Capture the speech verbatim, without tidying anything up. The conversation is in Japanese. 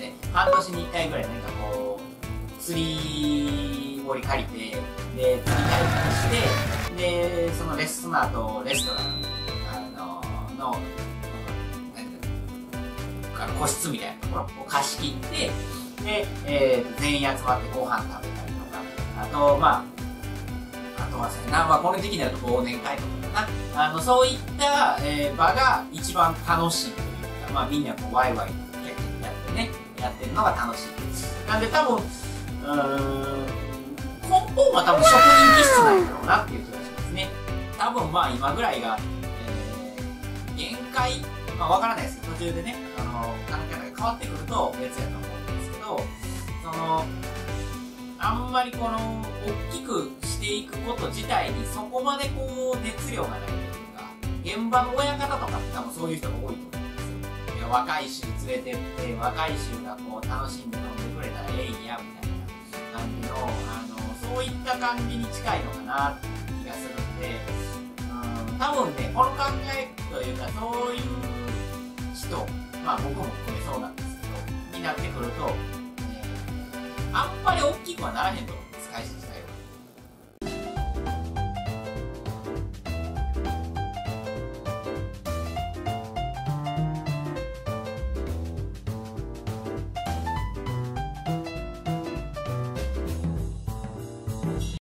ね、半年にいっかいぐらいなんかこう釣り堀借りて、で釣り体験して、でそのレッスンの後レストランあののなんか個室みたいなところを貸し切って、で、えー、全員集まってご飯食べたりとか、あとまああとはな、まあ、この時期になると忘年会とかな、あのそういった、えー、場が一番楽しいというか、まあ、みんなこうワイワイやってね、やってるのが楽しい。なんで多分、うーん、根本は多分職人気質なんだろうなっていう気がしますね。多分まあ今ぐらいが、えー、限界、まあわからないですけど、途中でね、あの、考え方が変わってくると別やと思うんですけど、その、あんまりこの、大きくしていくこと自体にそこまでこう、熱量がないというか、現場の親方とかって多分そういう人が多いと思うんですよ。若い衆連れてって、若い衆がこう、楽しんで飲んでくれたらええんや、みたいな感じの、あの、そういった感じに近いのかな、っていう気がするんで、うん、多分ね、この考えというか、そういう人、まあ僕も含めそうなんですけど、になってくると、あんまり大きくはならへんと思う。